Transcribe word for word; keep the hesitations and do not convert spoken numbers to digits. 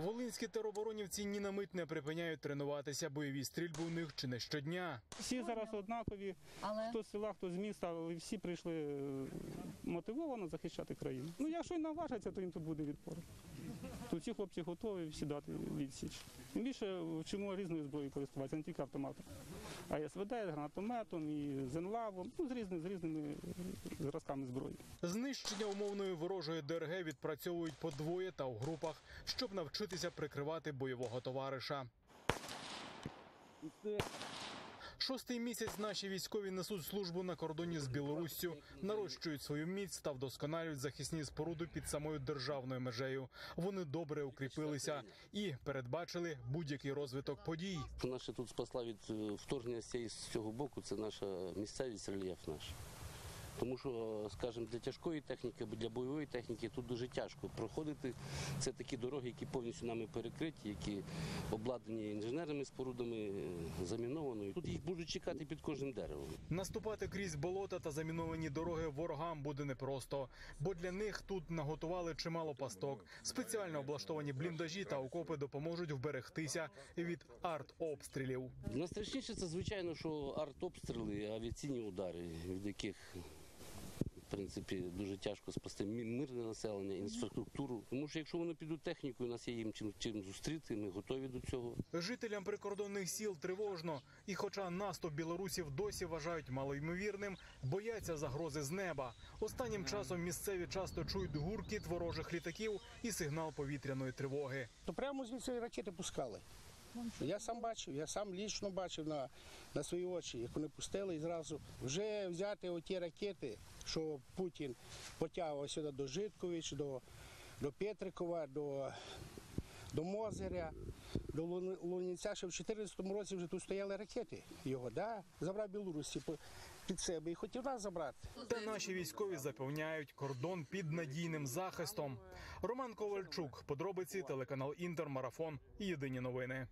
Волинські тероборонівці ні на мить не припиняють тренуватися. Бойові стрільби у них чи не щодня. Всі зараз однакові, але... хто з села, хто з міста, але всі прийшли мотивовано захищати країну. Ну, якщо й наважаться, то їм тут буде відпор. Тут всі хлопці готові сідати в відсіч. Тим більше вчимо різною зброєю користуватися, не тільки автоматом, а ес ве де, гранатометом, і зенлавом, ну, з, різни, з різними зразками зброї. Знищення умовної ворожої де ер ге відпрацьовують подвоє та у групах, щоб навчитися прикривати бойового товариша. Шостий місяць наші військові несуть службу на кордоні з Білоруссю, нарощують свою міць та вдосконалюють захисні споруди під самою державною межею. Вони добре укріпилися і передбачили будь-який розвиток подій. Наші тут спасла від вторгнення з цього боку, це наша місцевість, рельєф наш. Тому що, скажімо, для тяжкої техніки, для бойової техніки тут дуже тяжко проходити. Це такі дороги, які повністю нами перекриті, які обладнані інженерними спорудами, замінованою. Тут їх будуть чекати під кожним деревом. Наступати крізь болота та заміновані дороги ворогам буде непросто, бо для них тут наготували чимало пасток. Спеціально облаштовані бліндажі та окопи допоможуть вберегтися від артобстрілів. Найстрашніше це, звичайно, що артобстріли, авіаційні удари, від яких... в принципі, дуже тяжко спасти мирне населення, інфраструктуру. Тому що якщо вони підуть технікою, у нас є їм чим, чим зустріти, ми готові до цього. Жителям прикордонних сіл тривожно. І хоча наступ білорусів досі вважають малоймовірним, бояться загрози з неба. Останнім часом місцеві часто чують гуркіт ворожих літаків і сигнал повітряної тривоги. То прямо звідси ракети пускали. Я сам бачив, я сам лічно бачив на, на свої очі, як вони пустили і зразу. Вже взяти оті ракети, що Путін потягував сюди до Житкович, до, до Петрикова, до, до Мозиря, до Луніця, ще в чотирнадцятому році вже тут стояли ракети його, да? Забрав Білорусі під себе і хотів нас забрати. Та наші військові запевняють, кордон під надійним захистом. Роман Ковальчук, подробиці, телеканал «Інтермарафон» і «Єдині новини».